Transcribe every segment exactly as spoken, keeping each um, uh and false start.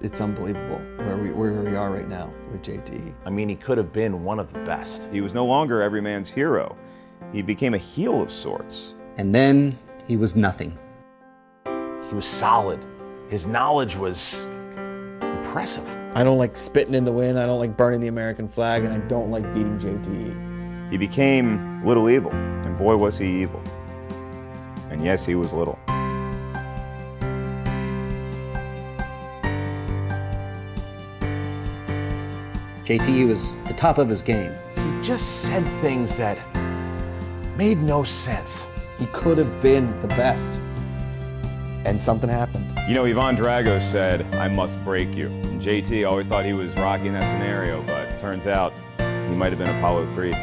It's unbelievable where we, where we are right now with J T E. I mean, he could have been one of the best. He was no longer every man's hero. He became a heel of sorts. And then he was nothing. He was solid. His knowledge was impressive. I don't like spitting in the wind, I don't like burning the American flag, and I don't like beating J T E. He became Little Evil, and boy was he evil. And yes, he was little. J T E was the top of his game. He just said things that made no sense. He could have been the best, and something happened. You know, Ivan Drago said, "I must break you." And J T always thought he was Rocky in that scenario, but turns out he might have been Apollo Creed.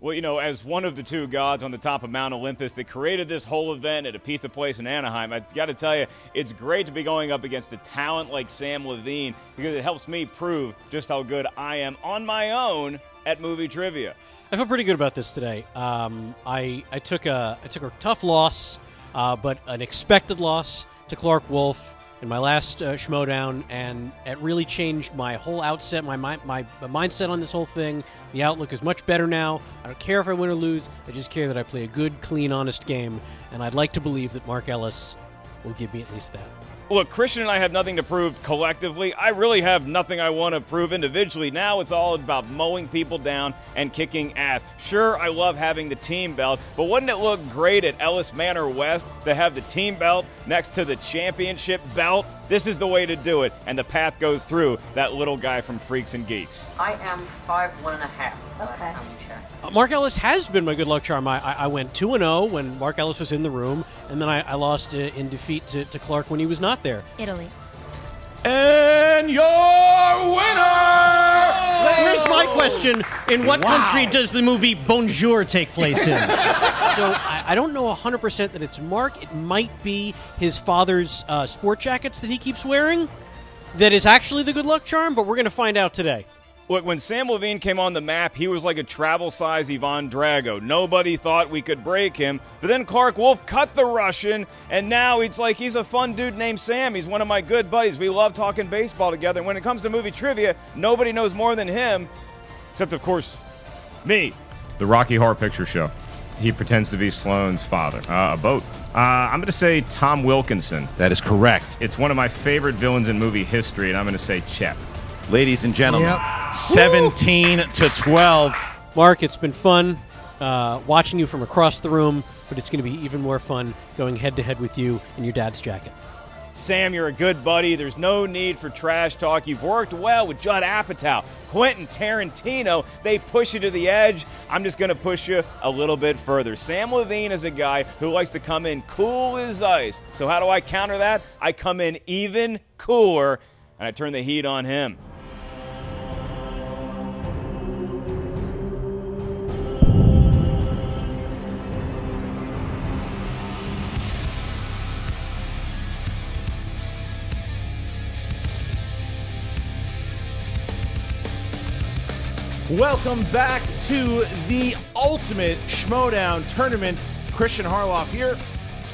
Well, you know, as one of the two gods on the top of Mount Olympus that created this whole event at a pizza place in Anaheim, I got to tell you, it's great to be going up against a talent like Sam Levine because it helps me prove just how good I am on my own at movie trivia. I feel pretty good about this today. Um, I I took a I took a tough loss, uh, but an expected loss to Clark Wolf in my last uh, Schmodown, and it really changed my whole outset, my, my, my mindset on this whole thing. The outlook is much better now. I don't care if I win or lose. I just care that I play a good, clean, honest game, and I'd like to believe that Mark Ellis will give me at least that. Look, Christian and I have nothing to prove collectively. I really have nothing I want to prove individually. Now it's all about mowing people down and kicking ass. Sure, I love having the team belt, but wouldn't it look great at Ellis Manor West to have the team belt next to the championship belt? This is the way to do it, and the path goes through that little guy from Freaks and Geeks. I am five one and a half. Okay. Uh, Mark Ellis has been my good luck charm. I, I, I went two and zero when Mark Ellis was in the room, and then I, I lost uh, in defeat to, to Clark when he was not there. Italy. And your winner. Here's my question: in what wow. country does the movie Bonjour take place in? So I, I don't know one hundred percent that it's Mark. It might be his father's uh, sport jackets that he keeps wearing that is actually the good luck charm, but we're going to find out today. Look, when Sam Levine came on the map, he was like a travel-size Ivan Drago. Nobody thought we could break him, but then Clark Wolf cut the Russian, and now it's like he's a fun dude named Sam. He's one of my good buddies. We love talking baseball together, and when it comes to movie trivia, nobody knows more than him, except, of course, me. The Rocky Horror Picture Show. He pretends to be Sloane's father. Uh, a boat. Uh, I'm going to say Tom Wilkinson. That is correct. It's one of my favorite villains in movie history, and I'm going to say Chep. Ladies and gentlemen, yep. seventeen to twelve. Mark, it's been fun uh, watching you from across the room, but it's going to be even more fun going head-to-head with you in your dad's jacket. Sam, you're a good buddy. There's no need for trash talk. You've worked well with Judd Apatow, Quentin Tarantino. They push you to the edge. I'm just going to push you a little bit further. Sam Levine is a guy who likes to come in cool as ice. So how do I counter that? I come in even cooler, and I turn the heat on him. Welcome back to the Ultimate Schmodown Tournament. Christian Harloff here.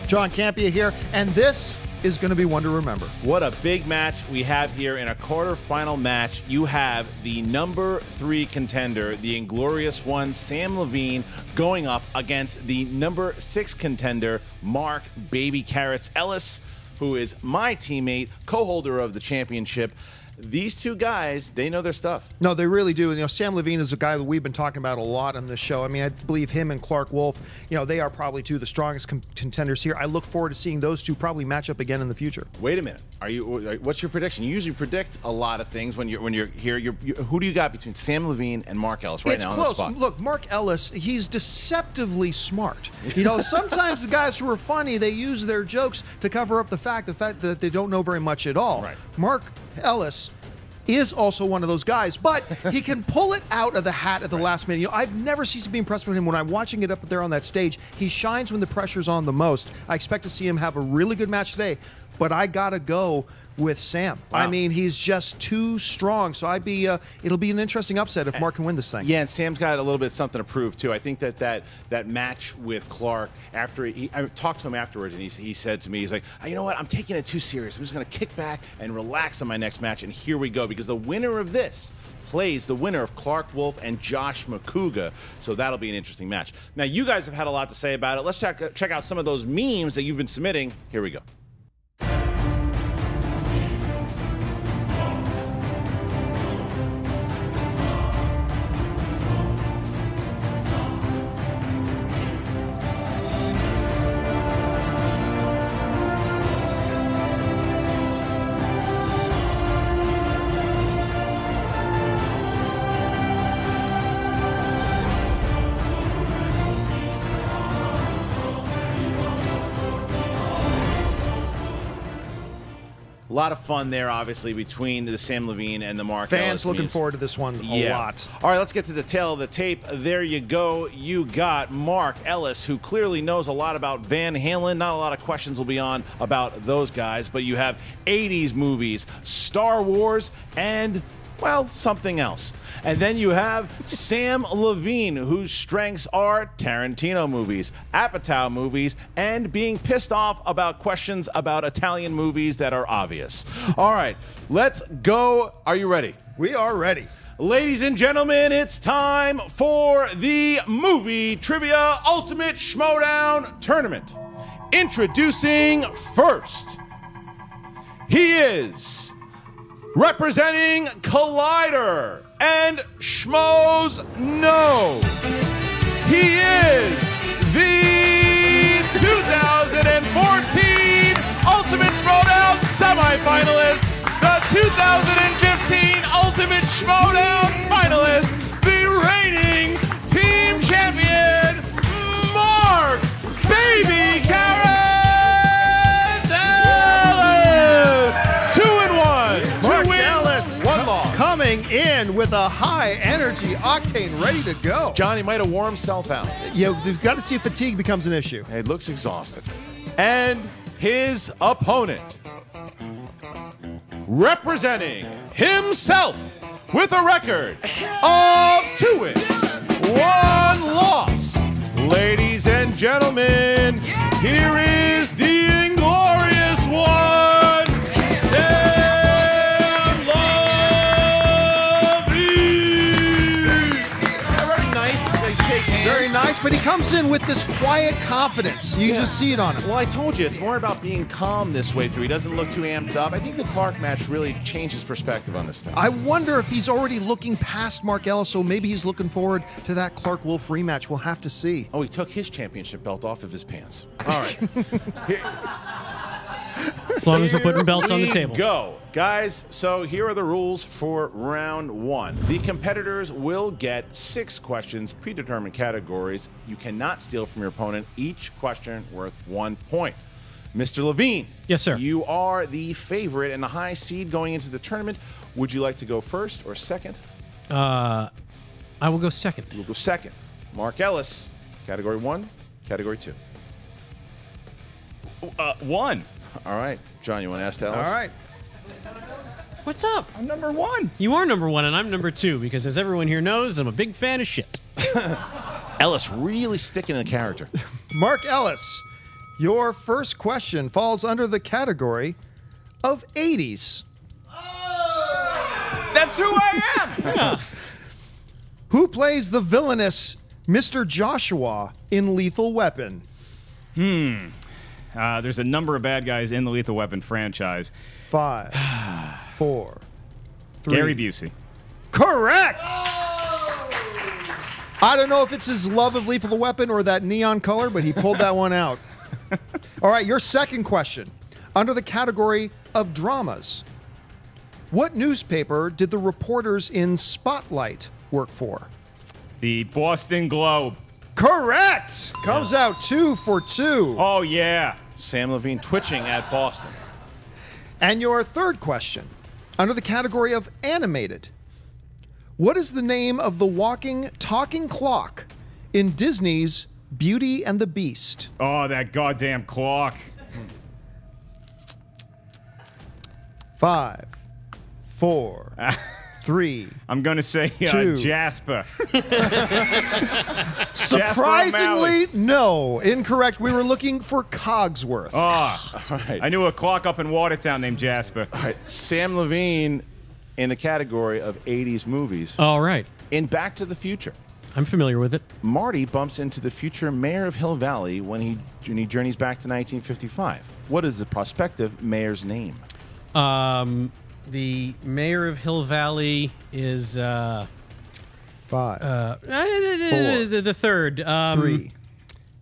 John Campea here. And this is going to be one to remember. What a big match we have here in a quarterfinal match. You have the number three contender, the Inglorious One, Sam Levine, going up against the number six contender, Mark Baby Carrots Ellis, who is my teammate, co-holder of the championship. These two guys, they know their stuff. No, they really do. And, you know, Sam Levine is a guy that we've been talking about a lot on this show. I mean, I believe him and Clark Wolf, you know, they are probably two of the strongest contenders here. I look forward to seeing those two probably match up again in the future. Wait a minute. Are you? What's your prediction? You usually predict a lot of things when you're when you're here. You're, you, who do you got between Sam Levine and Mark Ellis right it's now? It's close. On the spot? Look, Mark Ellis, he's deceptively smart. You know, sometimes the guys who are funny, they use their jokes to cover up the fact the fact that they don't know very much at all. Right. Mark Ellis is also one of those guys, but he can pull it out of the hat at the right. last minute. You know, I've never ceased to be impressed with him when I'm watching it up there on that stage. He shines when the pressure's on the most. I expect to see him have a really good match today. but I gotta go with Sam. Wow. I mean, he's just too strong. So I'd be, uh, it'll be an interesting upset if Mark can win this thing. Yeah, and Sam's got a little bit something to prove too. I think that that that match with Clark, after he, I talked to him afterwards, and he he said to me, he's like, oh, you know what, I'm taking it too serious. I'm just gonna kick back and relax on my next match, and here we go, because the winner of this plays the winner of Clark Wolf and Josh Makuga. So that'll be an interesting match. Now, you guys have had a lot to say about it. Let's check, check out some of those memes that you've been submitting. Here we go. A lot of fun there, obviously, between the Sam Levine and the Mark Ellis. Fans looking forward to this one a yeah. lot. All right, let's get to the tail of the tape. There you go. You got Mark Ellis, who clearly knows a lot about Van Halen. Not a lot of questions will be on about those guys, but you have eighties movies, Star Wars, and, well, something else. And then you have Sam Levine, whose strengths are Tarantino movies, Apatow movies, and being pissed off about questions about Italian movies that are obvious. All right, let's go. Are you ready? We are ready. Ladies and gentlemen, it's time for the Movie Trivia Ultimate Schmodown Tournament. Introducing first, he is representing Collider and Schmoes No. He is the two thousand fourteen Ultimate Schmodown semifinalist, the two thousand fifteen Ultimate Schmodown finalist, the reigning team champion, Mark Baby Karen Ellis. Coming in with a high energy octane, ready to go. Johnny might have wore himself out. Yeah, we've got to see if fatigue becomes an issue. It looks exhausted. And his opponent, representing himself with a record of two wins, one loss. Ladies and gentlemen, here is the inglorious one, Sam. Nice, but he comes in with this quiet confidence. You yeah. just see it on him. Well, I told you, it's more about being calm this way through. He doesn't look too amped up. I think the Clark match really changed his perspective on this thing. I wonder if he's already looking past Mark Ellis, so maybe he's looking forward to that Clark Wolf rematch. We'll have to see. Oh, he took his championship belt off of his pants. All right. Here, as long as we're putting belts on the table. Go. Guys, so here are the rules for round one. The competitors will get six questions, predetermined categories. You cannot steal from your opponent, each question worth one point. Mister Levine. Yes, sir. You are the favorite and the high seed going into the tournament. Would you like to go first or second? Uh, I will go second. You'll go second. Mark Ellis, category one, category two. Uh, one. All right. John, you want to ask Ellis? All right. What's up? I'm number one. You are number one, and I'm number two, because as everyone here knows, I'm a big fan of shit. Ellis really sticking in the character. Mark Ellis, your first question falls under the category of eighties. Oh! That's who I am! Yeah. Who plays the villainous Mister Joshua in Lethal Weapon? Hmm. Uh, there's a number of bad guys in the Lethal Weapon franchise. Five, four, three. Gary Busey. Correct! Oh! I don't know if it's his love of Lethal Weapon or that neon color, but he pulled that one out. All right, your second question. Under the category of dramas, what newspaper did the reporters in Spotlight work for? The Boston Globe. Correct! Comes yeah. out two for two. Oh, yeah. Sam Levine twitching at Boston. And your third question, under the category of animated, what is the name of the walking, talking clock in Disney's Beauty and the Beast? Oh, that goddamn clock. Five, four, three. I'm going to say uh, Jasper. Surprisingly, no. Incorrect. We were looking for Cogsworth. Oh, right. I knew a clock up in Watertown named Jasper. All right. Sam Levine in the category of eighties movies. All right. In Back to the Future. I'm familiar with it. Marty bumps into the future mayor of Hill Valley when he, when he journeys back to nineteen fifty-five. What is the prospective mayor's name? Um, the mayor of Hill Valley is uh, five. Uh, four, the, the third. Um, three.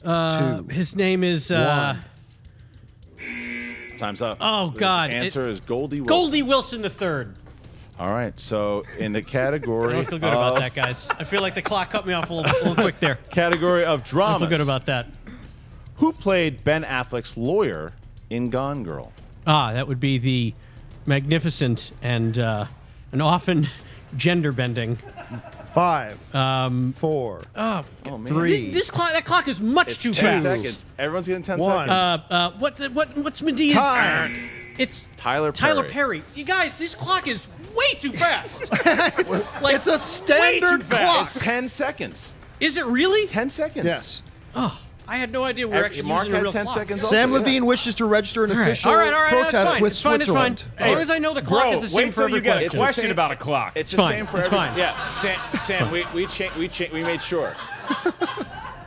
Uh, two, his name is. Uh, one. Time's up. Oh this God! Answer it, is Goldie Wilson. Goldie Wilson the third. All right. So in the category. I don't feel good of, about that, guys. I feel like the clock cut me off a little, a little quick there. Category of dramas. I don't feel good about that. Who played Ben Affleck's lawyer in Gone Girl? Ah, that would be the magnificent and uh, and often gender-bending. Five, um, four, oh, three. Th this clock, that clock is much it's too ten fast. Seconds. Everyone's getting ten One. seconds. Uh, uh, what? The, what? What's Medea's? Time. It's Tyler. Tyler Perry. Perry. You guys, this clock is way too fast. It's, like, it's a standard clock. It's ten seconds. Is it really? Ten seconds. Yes. Oh. I had no idea we were actually Mark using a real ten clock. Seconds Sam also, Levine yeah. wishes to register an all right. official all right, all right, protest fine. with it's fine, Switzerland. As long as I know the clock Bro, is the same for every question. It's question same, about a clock. It's, it's the same for it's every. Fine. Yeah, Sam, Sam we we cha we, cha we made sure. all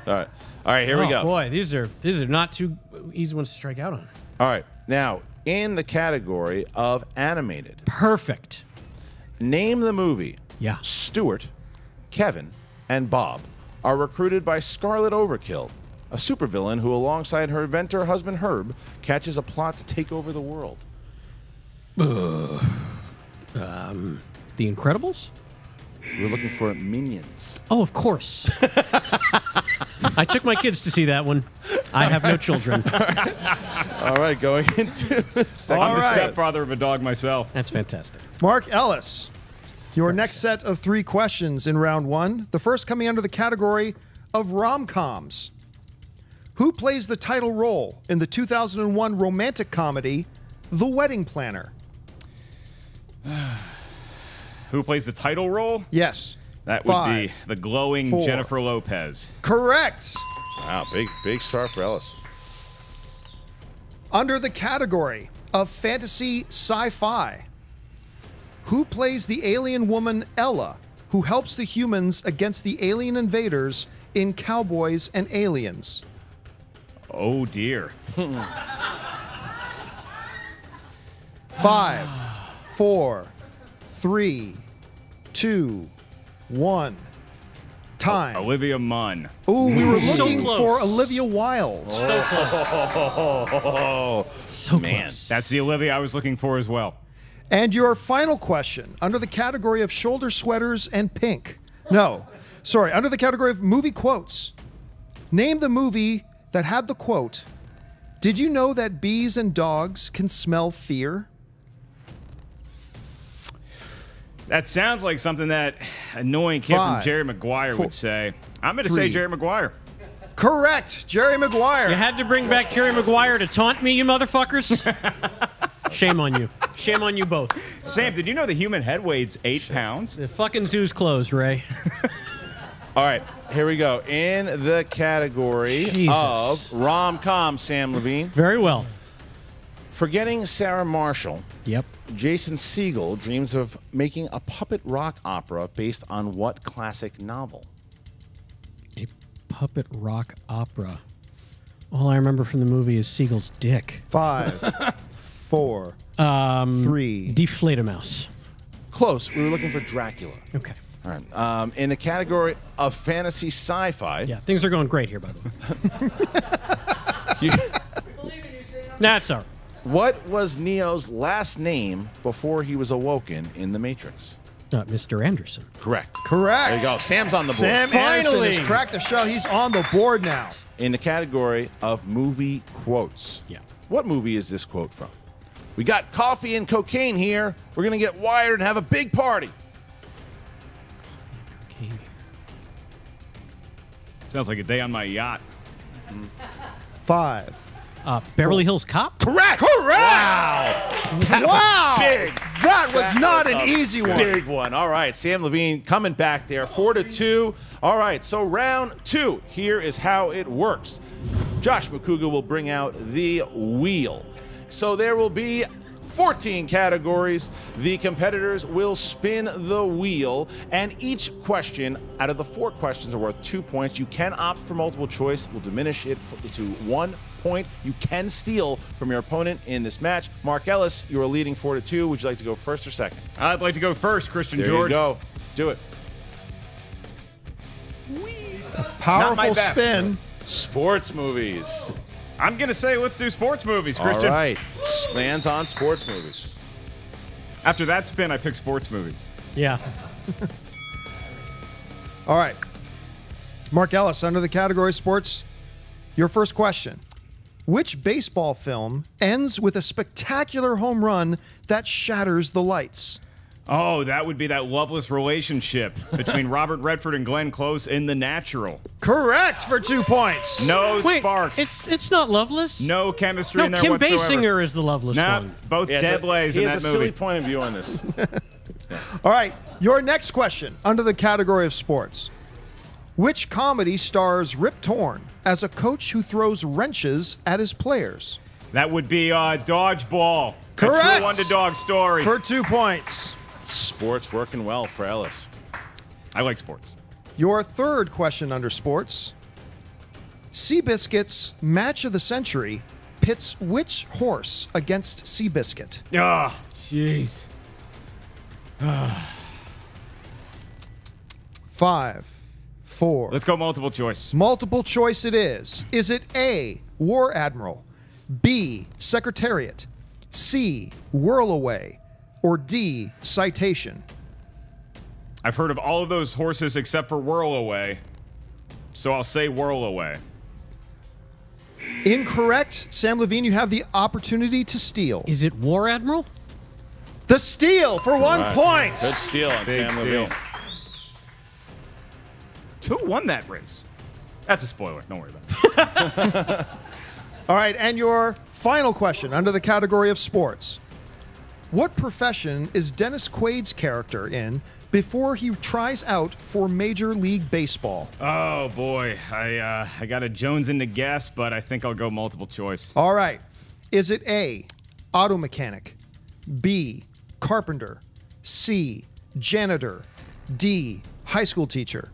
right, all right, here oh, we go. Boy, these are these are not too easy ones to strike out on. All right, now in the category of animated. Perfect. Name the movie. Yeah. Stuart, Kevin, and Bob are recruited by Scarlet Overkill, a supervillain who, alongside her inventor husband Herb, catches a plot to take over the world. Uh, um, the Incredibles? We're looking for Minions. Oh, of course. I took my kids to see that one. I have no children. All right, All right going into the second. I'm the right. stepfather of a dog myself. That's fantastic. Mark Ellis, your next set of three questions in round one. The first coming under the category of rom-coms. Who plays the title role in the two thousand one romantic comedy, The Wedding Planner? Who plays the title role? Yes. That would Five, be the glowing four. Jennifer Lopez. Correct. Wow, big, big star for Ellis. Under the category of fantasy sci-fi, who plays the alien woman Ella, who helps the humans against the alien invaders in Cowboys and Aliens? Oh, dear. Five, four, three, two, one. Time. O Olivia Munn. Ooh, we were looking so for Olivia Wilde. Oh. So close. So Man, close. That's the Olivia I was looking for as well. And your final question, under the category of shoulder sweaters and pink. No, sorry, under the category of movie quotes. Name the movie that had the quote, "Did you know that bees and dogs can smell fear?" That sounds like something that annoying kid Five, from Jerry Maguire four, would say. I'm going to say Jerry Maguire. Correct, Jerry Maguire. You had to bring back Jerry Maguire to taunt me, you motherfuckers. Shame on you. Shame on you both. Sam, did you know the human head weighs eight Shit. pounds? The fucking zoo's closed, Ray. All right, here we go. In the category Jesus. of rom-com, Sam Levine. Very well. Forgetting Sarah Marshall. Yep. Jason Segel dreams of making a puppet rock opera based on what classic novel? A puppet rock opera. All I remember from the movie is Segel's dick. Five, four, um, three. Deflatomouse. Close. We were looking for Dracula. Okay. All right. Um, in the category of fantasy sci-fi. Yeah, things are going great here, by the way. That's all right. What was Neo's last name before he was awoken in The Matrix? Not Mister Anderson. Correct. Correct. There you go. Sam's on the board. Sam Finally. Anderson has cracked the shell. He's on the board now. In the category of movie quotes. Yeah. What movie is this quote from? "We got coffee and cocaine here. We're going to get wired and have a big party." Sounds like a day on my yacht. Five, Uh, Beverly Hills Cop? Correct! Correct! Wow! That wow. was big. That was that not was an easy one. Big one. All right, Sam Levine coming back there, four to two. All right, so round two. Here is how it works. Josh McCougar will bring out the wheel. So there will be fourteen categories. The competitors will spin the wheel, and each question out of the four questions are worth two points. You can opt for multiple choice. We'll diminish it to one point. You can steal from your opponent in this match. Mark Ellis, you are leading four to two. Would you like to go first or second? I'd like to go first, Christian there George. You go. Do it. Powerful spin. Sports movies. I'm going to say let's do sports movies, Christian. All right. Lands on sports movies. After that spin, I pick sports movies. Yeah. All right. Mark Ellis, under the category sports, your first question. Which baseball film ends with a spectacular home run that shatters the lights? Oh, that would be that loveless relationship between Robert Redford and Glenn Close in The Natural. Correct for two points. No Wait, sparks. It's it's not Loveless. No chemistry no, in there Kim whatsoever. Kim Basinger is the Loveless nah, one. Both yeah, Deadlays in that movie. He has a silly point of view on this. All right, your next question under the category of sports. Which comedy stars Rip Torn as a coach who throws wrenches at his players? That would be uh, Dodgeball. Correct. A true underdog story. For two points. Sports working well for Ellis. I like sports. Your third question under sports. Seabiscuit's Match of the Century pits which horse against Seabiscuit? Ah, oh, jeez. Oh. Five, four. Let's go multiple choice. Multiple choice it is. Is it A, War Admiral, B, Secretariat, C, Whirlaway, or D, Citation? I've heard of all of those horses except for Whirlaway, so I'll say Whirlaway. Incorrect. Sam Levine, you have the opportunity to steal. Is it War Admiral? The steal for one right. point. Good steal on Big Sam steal. Levine. Who won that race? That's a spoiler. Don't worry about it. All right, and your final question under the category of sports. What profession is Dennis Quaid's character in before he tries out for Major League Baseball? Oh, boy. I, uh, I got a Jones in the guess, but I think I'll go multiple choice. All right. Is it A, auto mechanic, B, carpenter, C, janitor, D, high school teacher?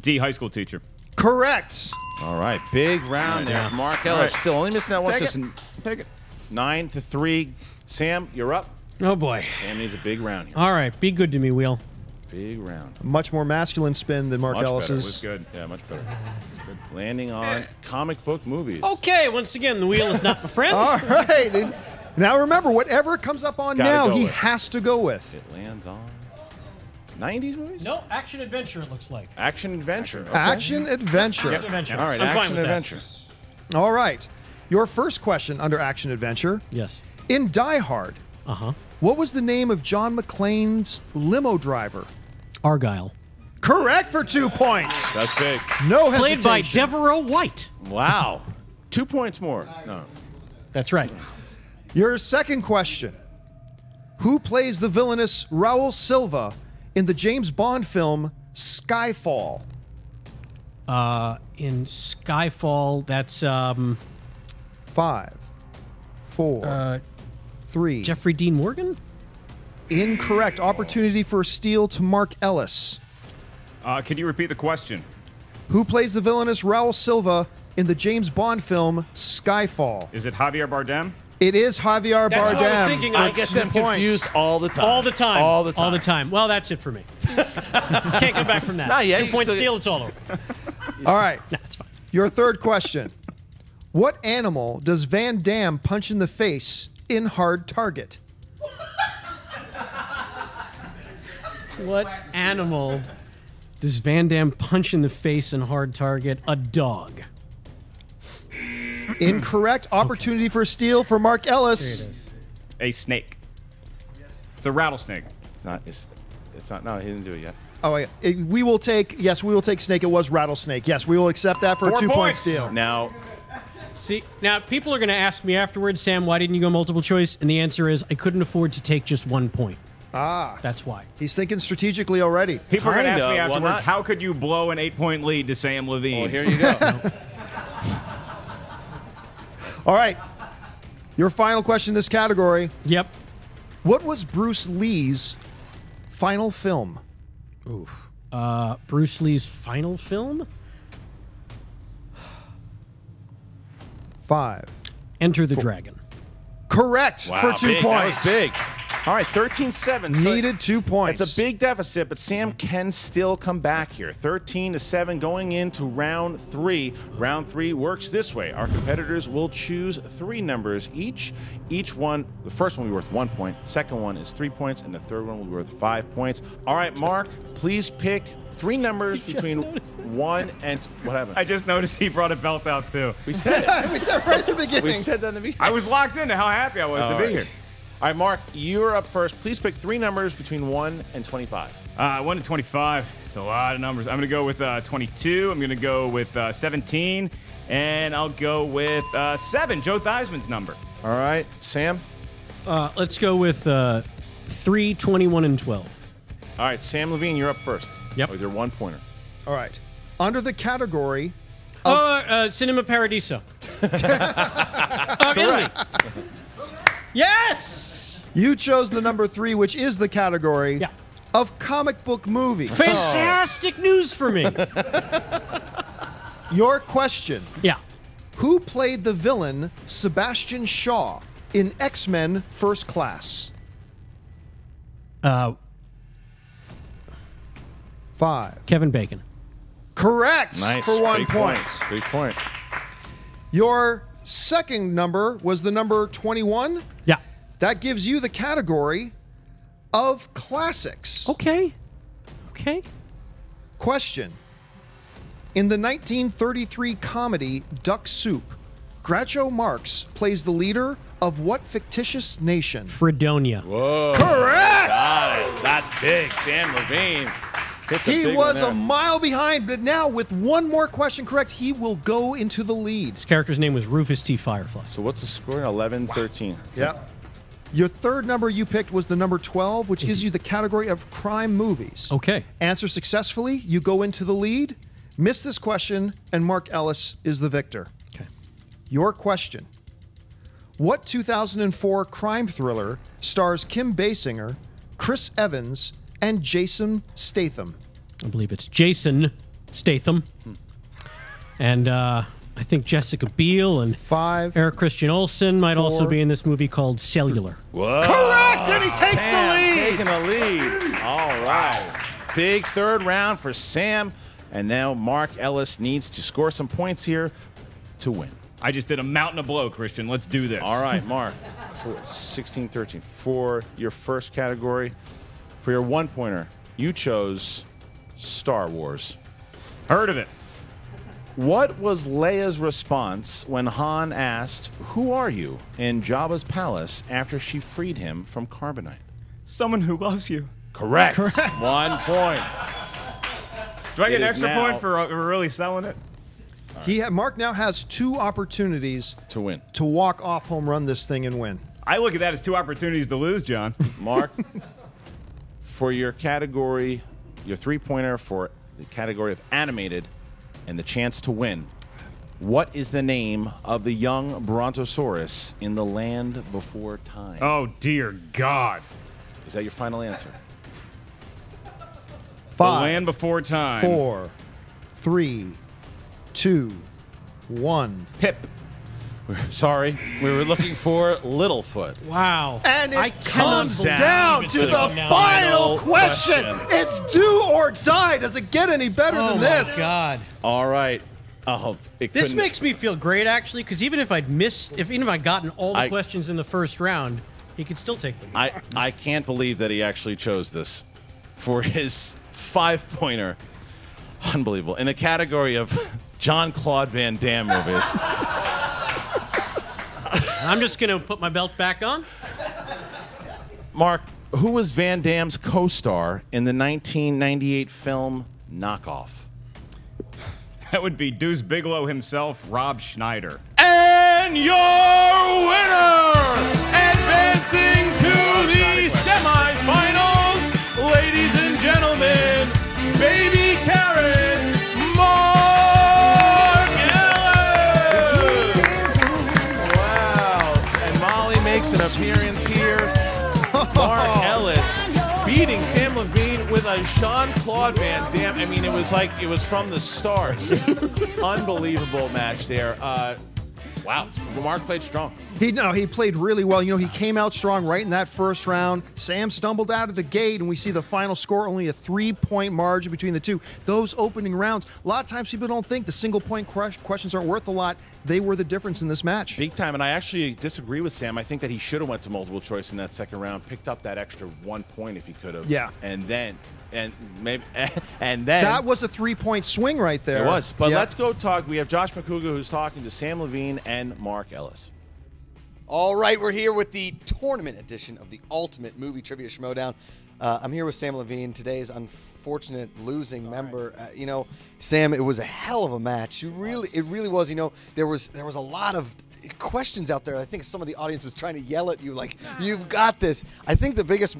D, high school teacher. Correct. All right. Big round there. Mark Ellis still only missing that one. Take it. Take it. Nine to three. Sam, you're up. Oh, boy. Sam needs a big round here. All right. Be good to me, Wheel. Big round. A much more masculine spin than Mark much Ellis's. Better. It was good. Yeah, much better. Good. Landing on comic book movies. Okay. Once again, the Wheel is not my friend. All right. And now, remember, whatever comes up on Gotta now, he with. has to go with. It lands on nineties movies? No. Action-adventure, it looks like. Action-adventure. Action-adventure. Okay. Action-adventure. Yep. All right. Action-adventure. All right. Your first question under action-adventure. Yes. In Die Hard, uh-huh. what was the name of John McClane's limo driver? Argyle. Correct for two points. That's big. No hesitation. Played by Devereaux White. Wow. Two points more. No. That's right. Your second question. Who plays the villainous Raul Silva in the James Bond film Skyfall? Uh, in Skyfall, that's um... five, four, uh, three. Jeffrey Dean Morgan? Incorrect. Opportunity for a steal to Mark Ellis. Uh, can you repeat the question? Who plays the villainous Raul Silva in the James Bond film Skyfall? Is it Javier Bardem? It is Javier that's Bardem. That's what I was thinking. I get them points. confused all the time. All the time. All the time. All the time. Well, that's it for me. Can't come back from that. Not yet. Two you point steal, get... it's all over. All right. Nah, it's fine. Your third question. What animal does Van Damme punch in the face in Hard Target? What animal does Van Damme punch in the face in Hard Target? A dog. Incorrect. Opportunity okay. for a steal for Mark Ellis. A snake. It's a rattlesnake. It's not. It's, it's not. No, he didn't do it yet. Oh, yeah. it, we will take. Yes, we will take snake. It was rattlesnake. Yes, we will accept that for Four a two-point steal. Now. See, now people are going to ask me afterwards, Sam, why didn't you go multiple choice? And the answer is I couldn't afford to take just one point. Ah. That's why. He's thinking strategically already. People Kinda. are going to ask me afterwards, well, how could you blow an eight-point lead to Sam Levine? Well, here you go. All right. Your final question in this category. Yep. What was Bruce Lee's final film? Ooh. Uh, Bruce Lee's final film? Five. Enter the Four. Dragon. Correct wow, for two big. points. That was big. All right, thirteen seven. So needed two points. It's a big deficit, but Sam can still come back here. thirteen to seven going into round three. Round three works this way. Our competitors will choose three numbers each. Each one, the first one will be worth one point, second one is three points, and the third one will be worth five points. All right, Mark, please pick three numbers between one and what happened? I just noticed he brought a belt out too. We said it. We said right at the beginning. We said that in the beginning. I was locked into how happy I was oh, to be right. here. All right, Mark, you're up first. Please pick three numbers between one and twenty-five. Uh, one to twenty-five. It's a lot of numbers. I'm going to go with uh, twenty-two. I'm going to go with uh, seventeen. And I'll go with uh, seven, Joe Theismann's number. All right, Sam? Uh, let's go with uh, three, twenty-one, and twelve. All right, Sam Levine, you're up first. Yep. With your one-pointer. All right. Under the category... Oh, uh, uh, Cinema Paradiso. Oh, really? Yes! You chose the number three, which is the category yeah. of comic book movie. Fantastic oh. news for me. Your question. Yeah. Who played the villain Sebastian Shaw in X-Men First Class? Uh, Five. Kevin Bacon. Correct nice. for one Big point. point. Big point. Your second number was the number twenty-one. Yeah. That gives you the category of classics. Okay. Okay. Question. In the nineteen thirty-three comedy Duck Soup, Groucho Marx plays the leader of what fictitious nation? Fredonia. Whoa. Correct! Got it. That's big. Sam Levine. He was a mile behind, but now with one more question correct, he will go into the lead. His character's name was Rufus T. Firefly. So what's the score? eleven, thirteen. Wow. Yep. Your third number you picked was the number twelve, which mm-hmm. gives you the category of crime movies. Okay. Answer successfully, you go into the lead, miss this question, and Mark Ellis is the victor. Okay. Your question. What two thousand four crime thriller stars Kim Basinger, Chris Evans, and Jason Statham? I believe it's Jason Statham. Hmm. And uh, I think Jessica Biel and Five, Eric Christian Olsen might four, also be in this movie called Cellular. Whoa. Correct! And he takes Sam the lead! Taking the lead. All right. Big third round for Sam. And now Mark Ellis needs to score some points here to win. I just did a mountain of blow, Christian. Let's do this. All right, Mark. So sixteen thirteen for your first category. For your one-pointer, you chose Star Wars. Heard of it. What was Leia's response when Han asked, "Who are you?" in Jabba's palace after she freed him from carbonite? Someone who loves you. Correct. Correct. One point. Do I get an extra now... point for really selling it? Right. He had, Mark now has two opportunities to win, to walk off home run this thing and win. I look at that as two opportunities to lose, John. Mark. For your category, your three-pointer for the category of animated and the chance to win, what is the name of the young Brontosaurus in The Land Before Time? Oh, dear God. Is that your final answer? Five, The Land Before Time. Four, three, two, one. Pip. Sorry, we were looking for Littlefoot. Wow. And it comes down to the final question. It's do or die. Does it get any better than this? Oh, God. All right. Oh, this makes me feel great, actually, because even if I'd missed, if even if I'd gotten all the questions in the first round, he could still take the lead. I, I can't believe that he actually chose this for his five-pointer. Unbelievable. In the category of Jean-Claude Van Damme movies. I'm just going to put my belt back on. Mark, who was Van Damme's co-star in the nineteen ninety-eight film Knockoff? That would be Deuce Bigalow himself, Rob Schneider. Hey! and your winner, advancing to the semifinals, ladies and gentlemen, Baby Carrot, Mark Ellis. Wow, and Molly makes an appearance here. Mark Ellis beating Sam Levine with a Jean-Claude Van Damme. I mean, it was like it was from the stars. Unbelievable match there. Uh, wow, Mark played strong. He, no, he played really well. You know, he came out strong right in that first round. Sam stumbled out of the gate, and we see the final score, only a three-point margin between the two. Those opening rounds, a lot of times people don't think the single-point questions aren't worth a lot. They were the difference in this match. Big time, and I actually disagree with Sam. I think that he should have went to multiple choice in that second round, picked up that extra one point if he could have. Yeah. And then, and maybe, and then. That was a three-point swing right there. It was, but yeah. Let's go talk. We have Josh McCougar who's talking to Sam Levine and Mark Ellis. All right, we're here with the tournament edition of the Ultimate Movie Trivia Schmodown. Uh, I'm here with Sam Levine, today's unfortunate losing All member. Right. Uh, you know, Sam, it was a hell of a match. You really, it really was. You know, there was there was a lot of questions out there. I think some of the audience was trying to yell at you, like, "You've got this." I think the biggest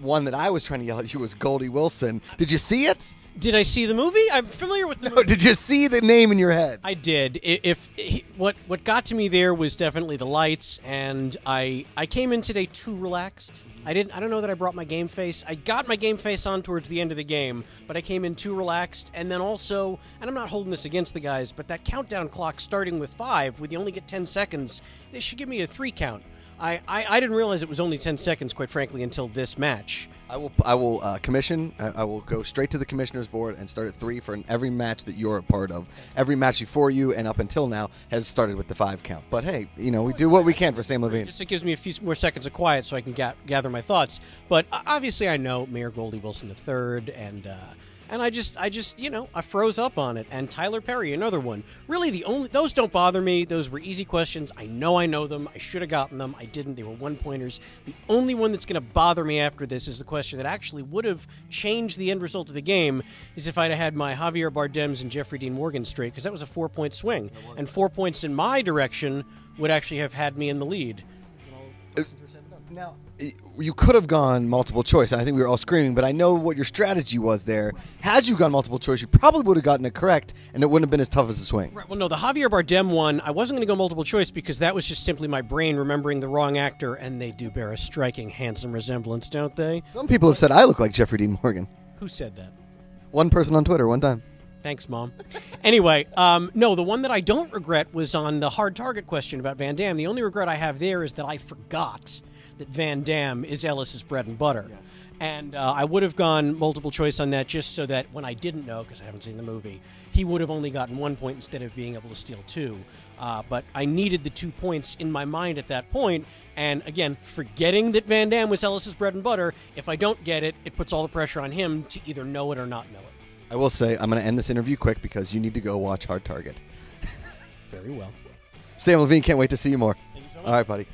one that I was trying to yell at you was Goldie Wilson. Did you see it? Did I see the movie? I'm familiar with the no, movie. Did you see the name in your head? I did. If, if what what got to me there was definitely the lights, and I I came in today too relaxed. I didn't I don't know that I brought my game face. I got my game face on towards the end of the game, but I came in too relaxed, and then also, and I'm not holding this against the guys, but that countdown clock starting with five, where you only get ten seconds, they should give me a three count. I, I, I didn't realize it was only ten seconds, quite frankly, until this match. I will I will uh, commission. I, I will go straight to the commissioner's board and start at three for every match that you're a part of. Every match before you and up until now has started with the five count. But hey, you know, we do what we can for Sam Levine. Just it gives me a few more seconds of quiet so I can ga gather my thoughts. But obviously, I know Mayor Goldie Wilson the third, and uh, and I just I just you know I froze up on it. And Tyler Perry, another one. Really, the only those don't bother me. Those were easy questions. I know I know them. I should have gotten them. I didn't. They were one pointers. The only one that's going to bother me after this is the question. That actually would have changed the end result of the game is if I'd have had my Javier Bardems and Jeffrey Dean Morgan straight, because that was a four-point swing, and four points in my direction would actually have had me in the lead. Uh, now, you could have gone multiple choice, and I think we were all screaming, but I know what your strategy was there. Had you gone multiple choice, you probably would have gotten it correct, and it wouldn't have been as tough as a swing. Right, well, no, the Javier Bardem one, I wasn't going to go multiple choice because that was just simply my brain remembering the wrong actor, and they do bear a striking, handsome resemblance, don't they? Some people have said I look like Jeffrey Dean Morgan. Who said that? One person on Twitter, one time. Thanks, Mom. Anyway, um, no, the one that I don't regret was on the hard target question about Van Damme. The only regret I have there is that I forgot that Van Damme is Ellis's bread and butter. Yes. And uh, I would have gone multiple choice on that just so that when I didn't know, because I haven't seen the movie, he would have only gotten one point instead of being able to steal two. Uh, but I needed the two points in my mind at that point. And again, forgetting that Van Damme was Ellis's bread and butter, if I don't get it, it puts all the pressure on him to either know it or not know it. I will say, I'm going to end this interview quick because you need to go watch Hard Target. Very well. Sam Levine, can't wait to see you more. Thank you so much. All right, buddy.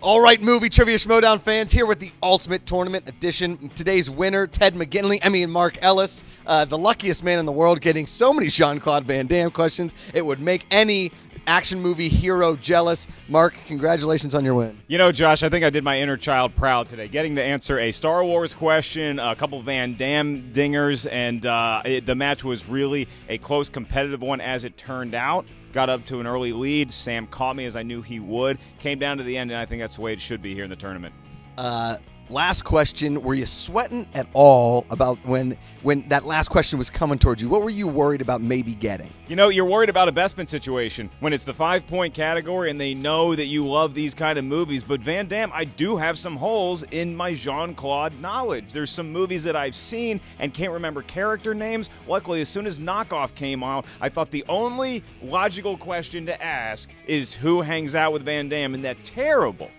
All right, Movie Trivia Schmodown fans, here with the Ultimate Tournament Edition. Today's winner, Ted McGinley, I mean Mark Ellis, uh, the luckiest man in the world, getting so many Jean-Claude Van Damme questions, it would make any action movie hero jealous. Mark, congratulations on your win. You know, Josh, I think I did my inner child proud today, getting to answer a Star Wars question, a couple Van Damme dingers, and uh, it, the match was really a close, competitive one as it turned out. Got up to an early lead. Sam caught me as I knew he would. Came down to the end, and I think that's the way it should be here in the tournament. Uh, last question. Were you sweating at all about when when that last question was coming towards you? What were you worried about maybe getting? You know, you're worried about a Bestman situation when it's the five-point category, and they know that you love these kind of movies. But Van Damme, I do have some holes in my Jean-Claude knowledge. There's some movies that I've seen and can't remember character names. Luckily, as soon as Knockoff came out, I thought the only logical question to ask is who hangs out with Van Damme in that terrible,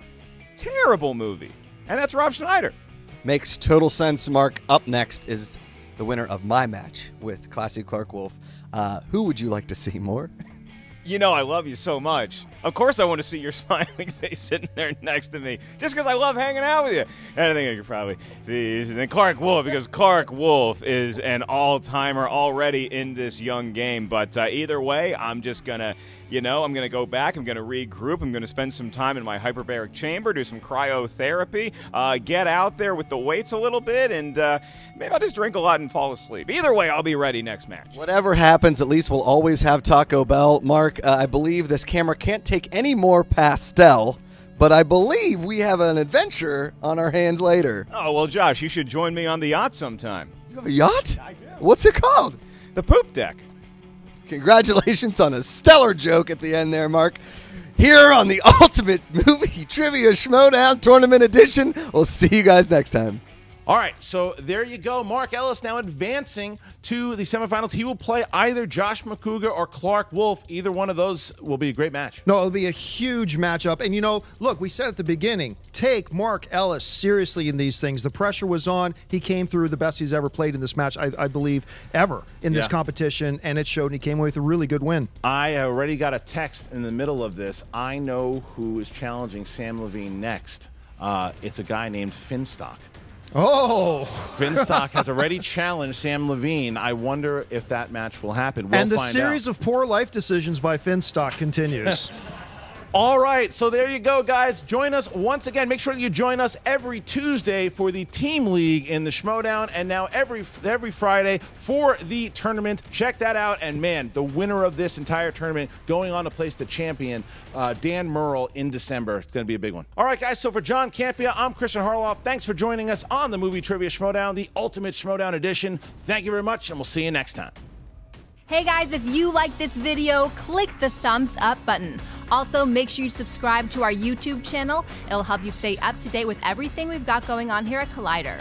terrible movie. And that's Rob Schneider. Makes total sense, Mark. Up next is the winner of my match with Classy Clark Wolf. Uh, who would you like to see more? You know I love you so much. Of course I want to see your smiling face sitting there next to me, just because I love hanging out with you. And I think I could probably see. And then Clark Wolf, because Clark Wolf is an all-timer already in this young game. But uh, either way, I'm just going to You know, I'm going to go back, I'm going to regroup, I'm going to spend some time in my hyperbaric chamber, do some cryotherapy, uh, get out there with the weights a little bit, and uh, maybe I'll just drink a lot and fall asleep. Either way, I'll be ready next match. Whatever happens, at least we'll always have Taco Bell. Mark, uh, I believe this camera can't take any more pastel, but I believe we have an adventure on our hands later. Oh, well, Josh, you should join me on the yacht sometime. You have a yacht? I do. What's it called? The Poop Deck. Congratulations on a stellar joke at the end there, Mark. Here on the Ultimate Movie Trivia Schmodown Tournament Edition. We'll see you guys next time. All right, so there you go. Mark Ellis now advancing to the semifinals. He will play either Josh McCougar or Clark Wolf. Either one of those will be a great match. No, it'll be a huge matchup. And, you know, look, we said at the beginning, take Mark Ellis seriously in these things. The pressure was on. He came through the best he's ever played in this match, I, I believe, ever in this yeah. competition. And it showed, and he came away with a really good win. I already got a text in the middle of this. I know who is challenging Sam Levine next. Uh, it's a guy named Finstock. Oh, Finstock has already challenged Sam Levine. I wonder if that match will happen. We'll and the find series out. of poor life decisions by Finstock continues. All right, so there you go, guys. Join us once again. Make sure that you join us every Tuesday for the Team League in the Schmodown, and now every every Friday for the tournament. Check that out. And, man, the winner of this entire tournament going on to place the champion, uh, Dan Merle, in December. It's going to be a big one. All right, guys, so for John Campea, I'm Christian Harloff. Thanks for joining us on the Movie Trivia Schmodown, the Ultimate Schmodown Edition. Thank you very much, and we'll see you next time. Hey, guys, if you like this video, click the thumbs up button. Also, make sure you subscribe to our YouTube channel. It'll help you stay up to date with everything we've got going on here at Collider.